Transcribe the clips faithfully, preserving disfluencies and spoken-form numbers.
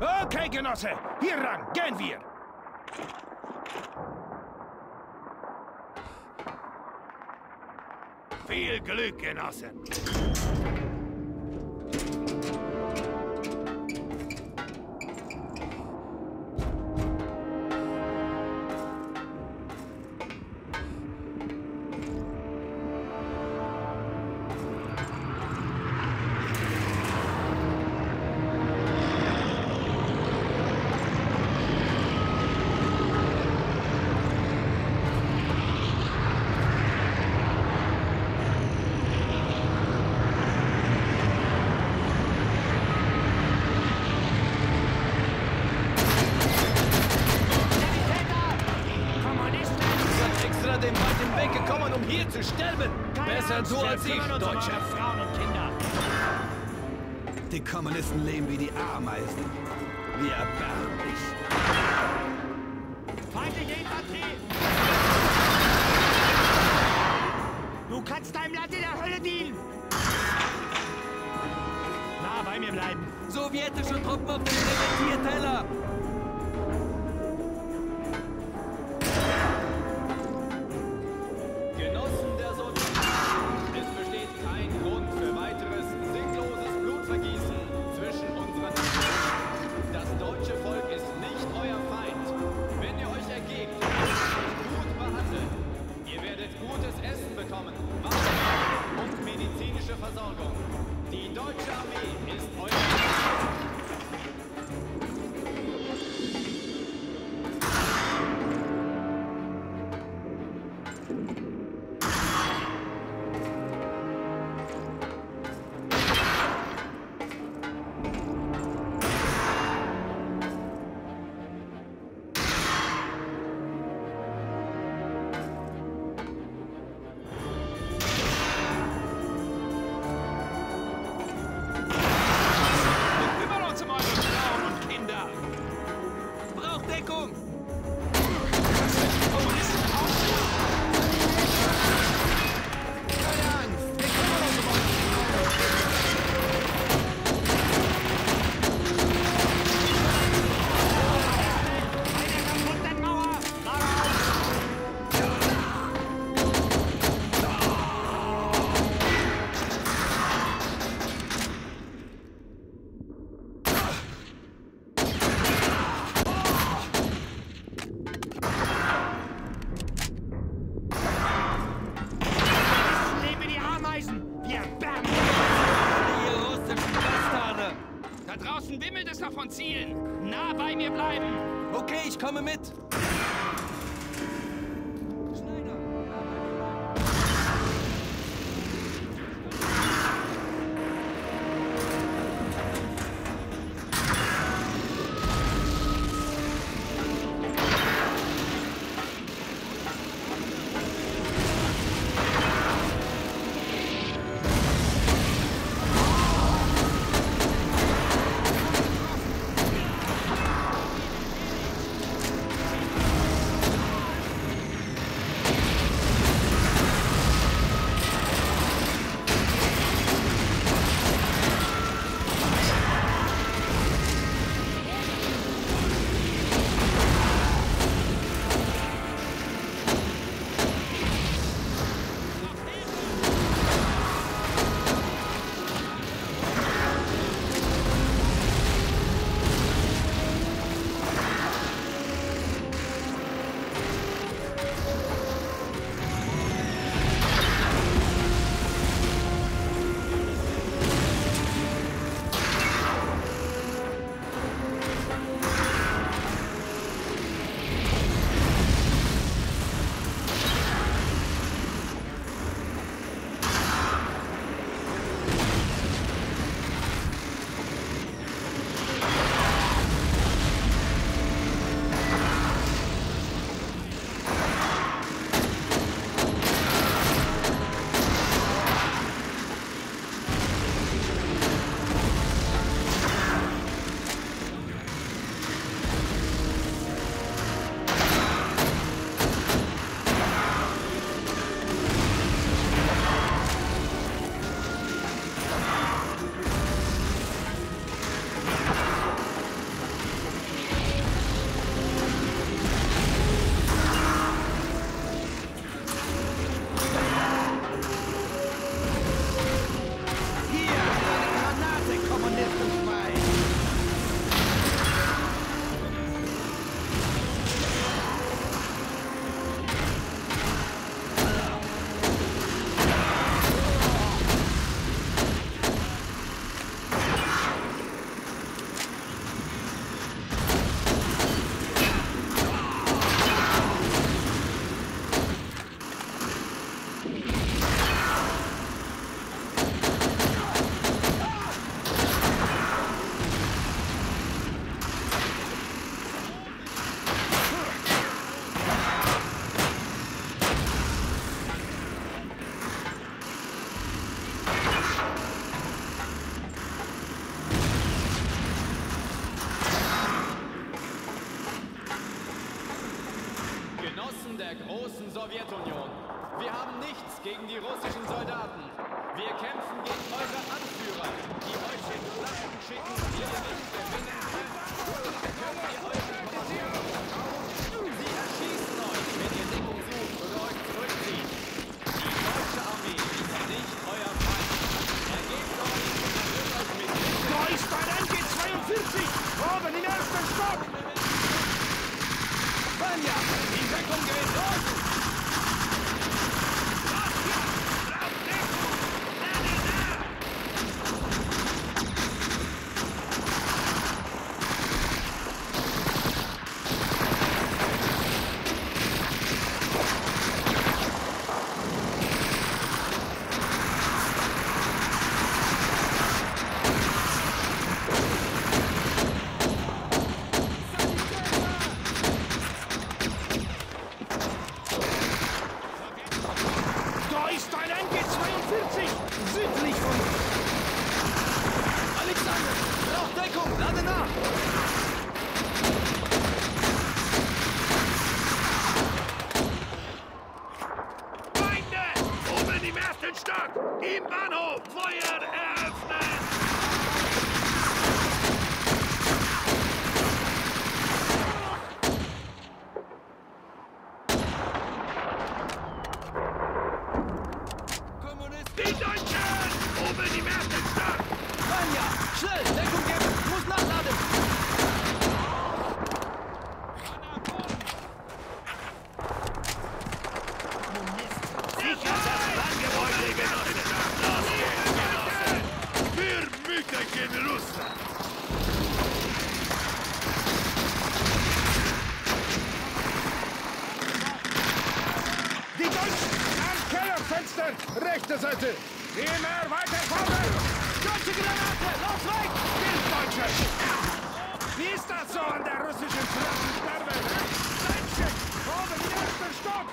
Okay, Genosse, hier ran, gehen wir! Viel Glück, Genossen! So als ich, Deutsche. Frauen und Kinder. Die Kommunisten leben wie die Ameisen. Wir erbärmlich. Feindliche Infanterie! Du kannst deinem Land in der Hölle dienen! Na, bei mir bleiben. Sowjetische Truppen auf dem Revettierteller! großen Sowjetunion. Wir haben nichts gegen die russischen Soldaten. Wir kämpfen gegen eure Anführer, die euch in Flaschen schicken, die ihr nicht verbinden könnt. Könnt ihr euch verpassen? Sie erschießen euch, wenn ihr Deckung sucht oder euch zurückzieht. Die deutsche Armee ist nicht euer Feind. Ergebt euch und erhöht euch mit Hilfe. Da ist ein M G zweiundvierzig! Oben im ersten Stock! Vanya, die Deckung geht durch! Rechte Seite! Immer weiter vorwärts! Deutsche Granate! Los weg! Bild Deutsche! Wie ist das so an der russischen Flaschensterbe? Deutsche! Oben im ersten Stock!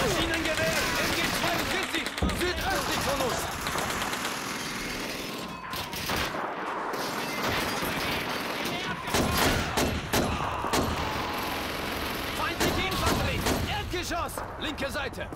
Maschinengewehr! M G zweiundvierzig! Südöstlich von uns! Linke Seite!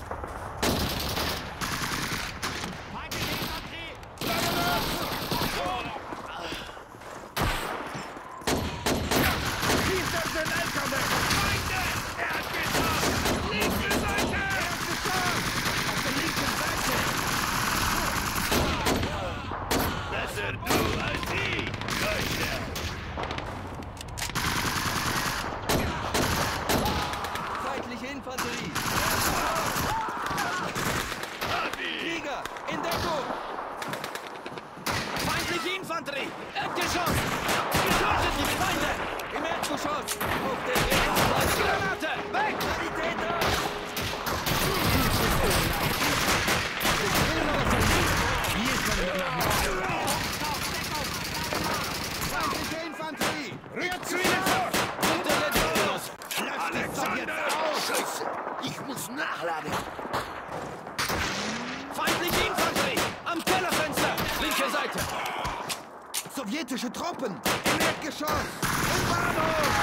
Sowjetische Truppen im Erdgeschoss! Im Bahnhof!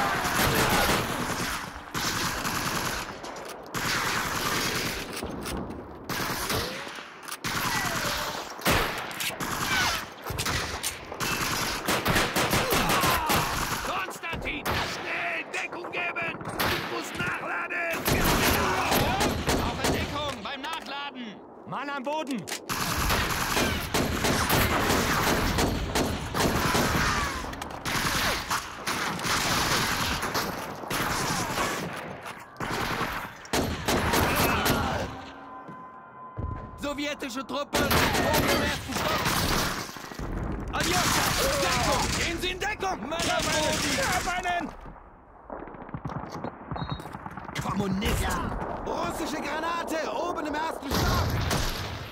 Konstantin! Schnell! Deckung geben! Ich muss nachladen! Auf Entdeckung! Beim Nachladen! Mann am Boden! Sowjetische Truppen oben im ersten Stock! Aljoscha! Deckung! Gehen Sie in Deckung! Männer meinen! Kommunisten! Russische Granate! Oben im ersten Stock!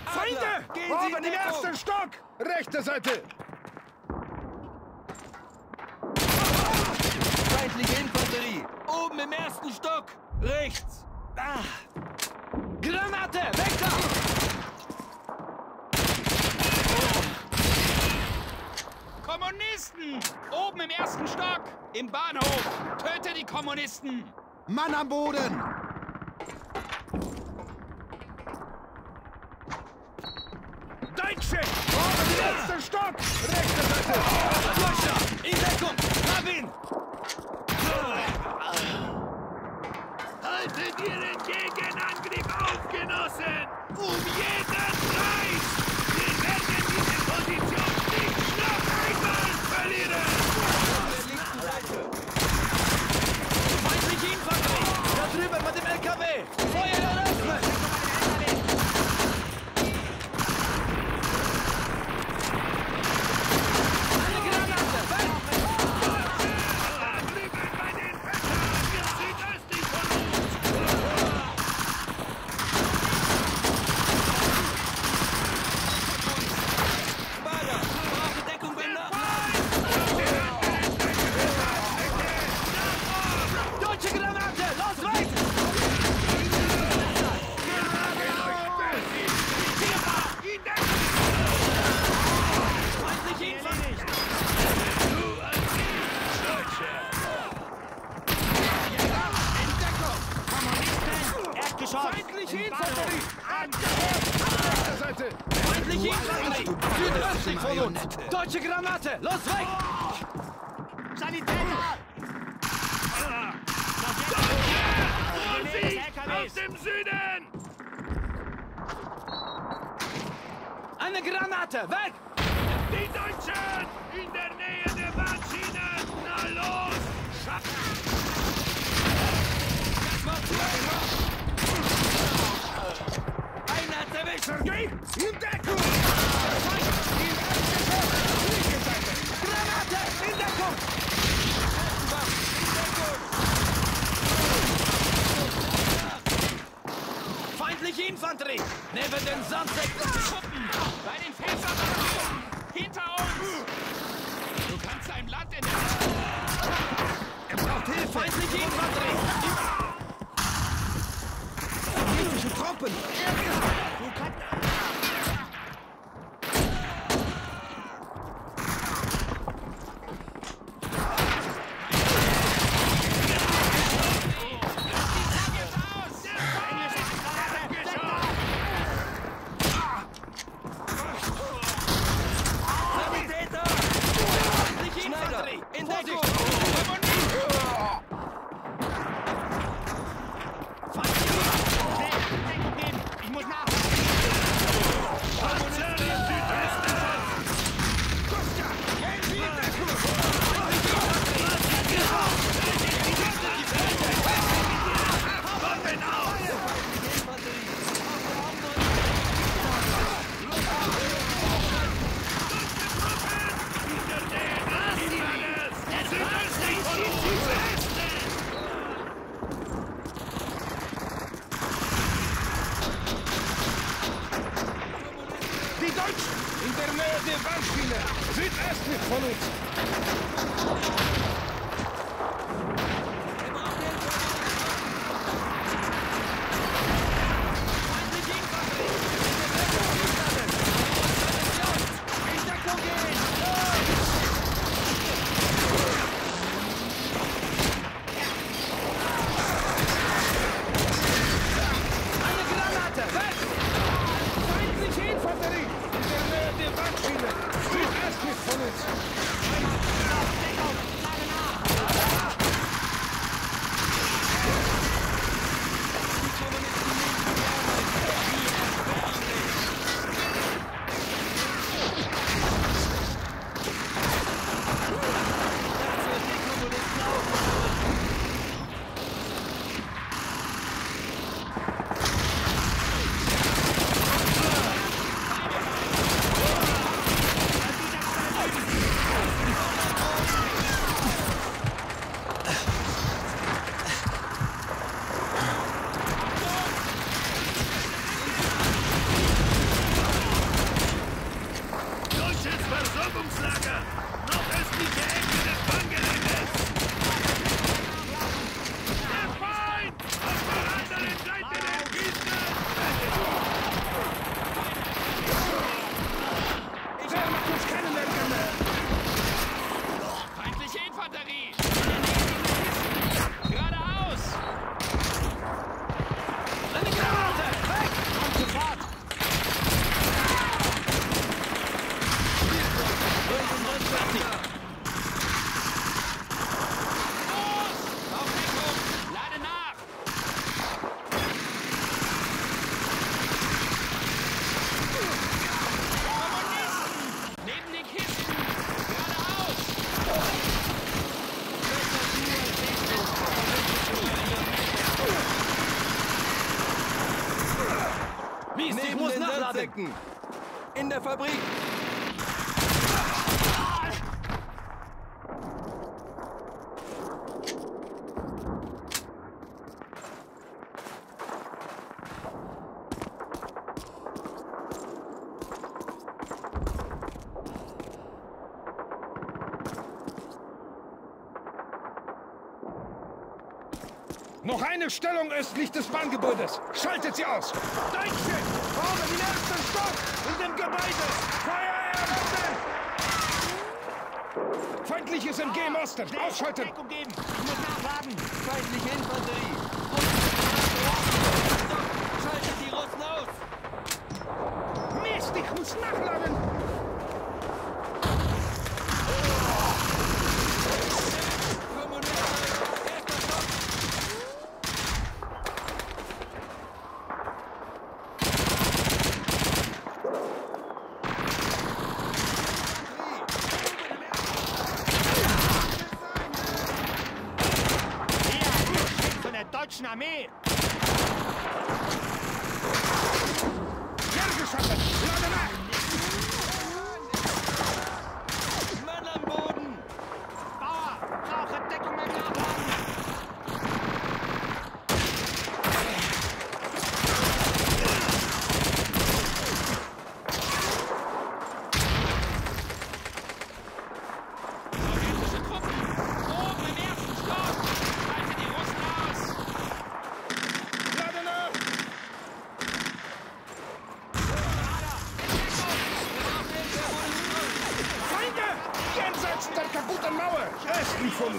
Feinde! Gehen Sie oben im ersten Stock! Rechte Seite! Feindliche Infanterie! Oben im ersten Stock! Rechts! Ah. Granate! Weg da! Kommunisten! Oben im ersten Stock! Im Bahnhof! Töte die Kommunisten! Mann am Boden! Deutsche! Oben im letzten Stock! Rechte Seite! Deutscher! In Deckung! Rabin! Haltet Ihren Gegenangriff auf, Genossen! Um jeden Preis! Feindliche Infanterie! An der Seite! Feindliche Infanterie! Südöstlich von uns! Deutsche Granate! Los, weg! Sanitäter! Aus dem Süden! Eine Granate! Weg! Die Deutschen! In der Nähe der Bahnschienen! Na los! Schaffen! Das war's! Sergei, in Deckung! Granate, in Deckung! Feindliche Infanterie! Neben den Sandsäcken! Bei den Fenstern! Hinter uns! Du kannst ein Blatt in der... Er braucht Hilfe! Feindliche Infanterie! Truppen! In der Nähe der Wandspiele, südöstlich von uns. In Deckung gehen! Eine Granate! Weg! Feindliche Infanterie! Der Wandschüler! Südöstlich von uns! Soldaten! In der Fabrik! Noch eine Stellung östlich des Bahngebäudes. Schaltet sie aus! Deutsche! Bauen den ersten Stock in dem Gebäude! Feuer eröffnen! Feindliches M G im Osten! Ausschalten! Deck umgeben! Ich muss nachladen! Feindliche Infanterie! Schaltet die Russen aus! Mist! Ich muss nachladen! Armee! Sehr geschossen! Lade nach! Mann am Boden! Bauer! Brauche Deckung im Graben! Sowjetische Truppen! Oben im ersten Stock! Östlich von uns! Deutsche!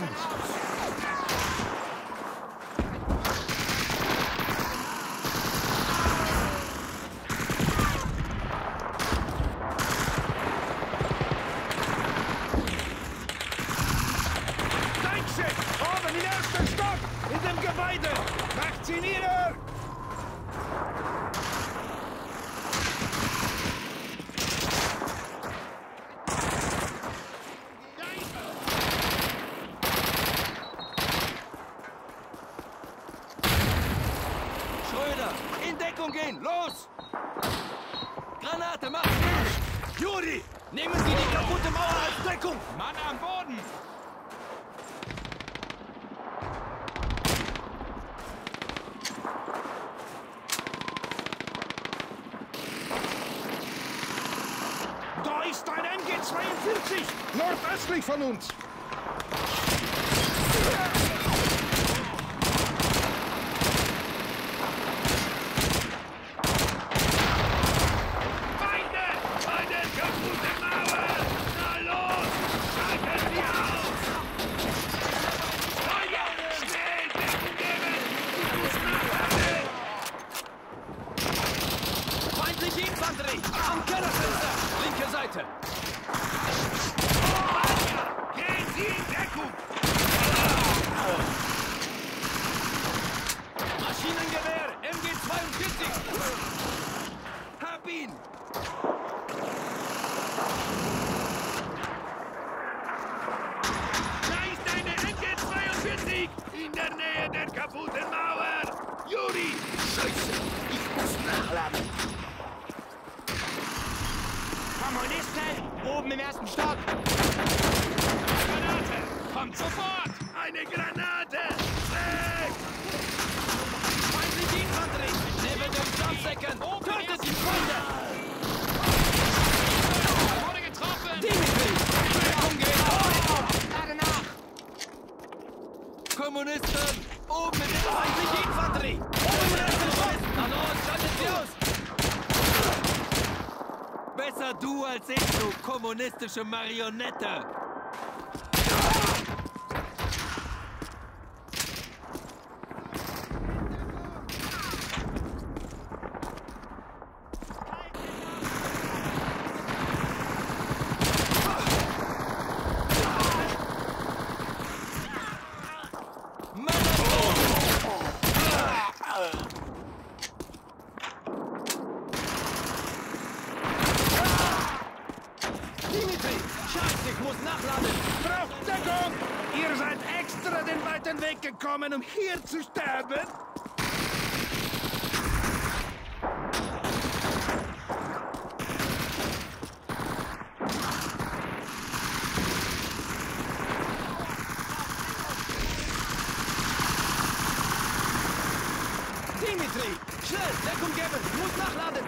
Oben im ersten Stock! In dem Gebäude! Macht sie nieder! In Deckung gehen! Los! Granate, mach nicht! Judy! Nehmen Sie die kaputte Mauer als Deckung! Mann am Boden! Da ist ein M G zweiundvierzig! Nordöstlich von uns! Am Kellerfenster! Linke Seite! Oh, gehen Sie in Deckung! Oh. Maschinengewehr! M G zweiundvierzig! Hab ihn! Da ist eine M G zweiundvierzig! In der Nähe der kaputten Mauer! Juri! Scheiße! Ich muss nachladen! Kommunisten! Oben im ersten Stock! Granate! Kommt sofort! Eine Granate! Weg! Feindliche Infanterie! Neben den Jumpsäcken! Tötet die Freunde! Wurde getroffen! Dimitri! Deckung geht! Lade nach! Kommunisten! Oben im ersten Stock! Feindliche Infanterie! Oben im ersten Stock! An uns! Schaltet sie aus! Besser du als ich, du kommunistische Marionette! Weggekommen, um hier zu sterben? Gut nachladen!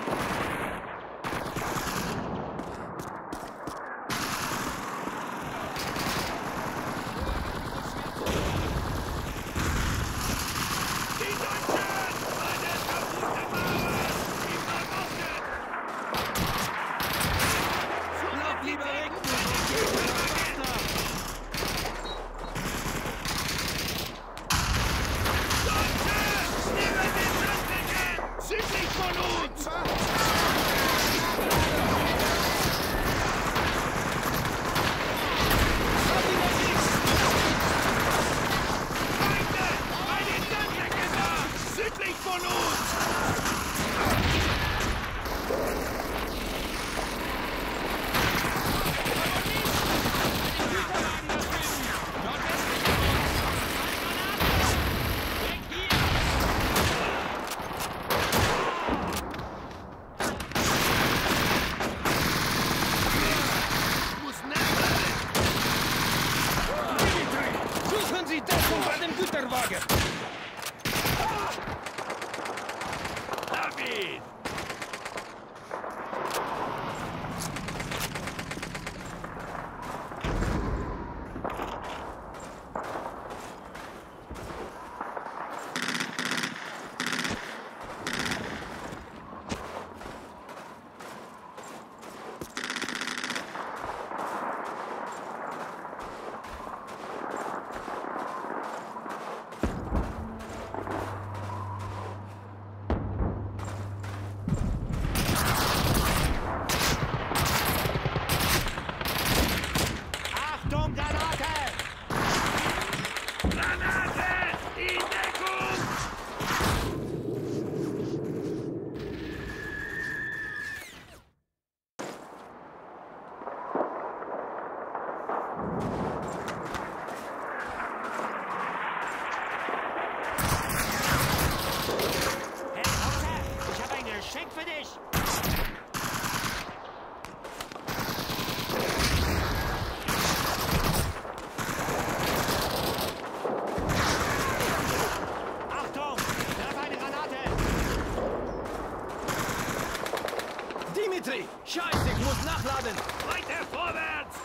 Scheiße, ich muss nachladen! Weiter vorwärts!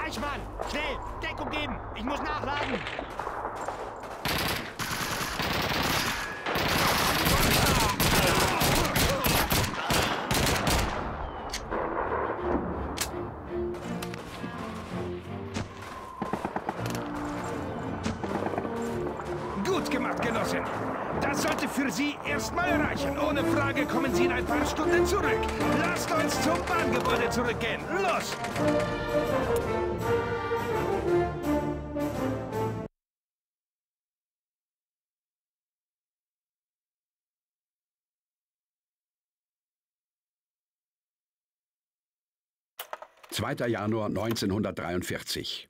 Reichmann, schnell! Deckung geben! Ich muss nachladen! Gut gemacht, Genossen! Das sollte für Sie erstmal reichen. Ohne Frage kommen Sie in ein paar Stunden zurück. Lasst uns zum Bahngebäude zurückgehen. Los! zweiter Januar neunzehnhundertdreiundvierzig.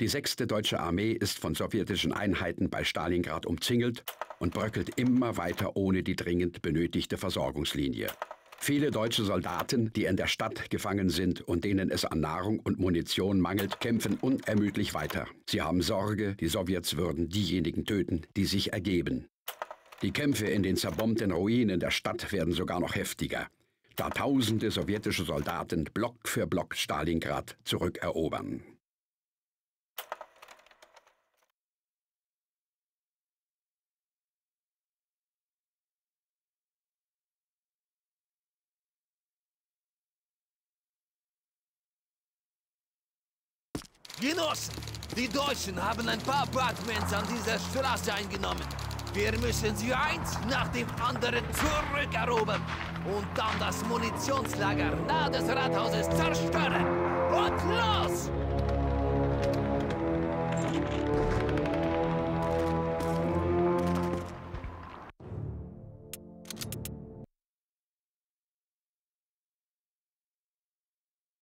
Die sechste Deutsche Armee ist von sowjetischen Einheiten bei Stalingrad umzingelt und bröckelt immer weiter ohne die dringend benötigte Versorgungslinie. Viele deutsche Soldaten, die in der Stadt gefangen sind und denen es an Nahrung und Munition mangelt, kämpfen unermüdlich weiter. Sie haben Sorge, die Sowjets würden diejenigen töten, die sich ergeben. Die Kämpfe in den zerbombten Ruinen der Stadt werden sogar noch heftiger, da tausende sowjetische Soldaten Block für Block Stalingrad zurückerobern. Genossen, die Deutschen haben ein paar Batmans an dieser Straße eingenommen. Wir müssen sie eins nach dem anderen zurückerobern und dann das Munitionslager nahe des Rathauses zerstören. Und los!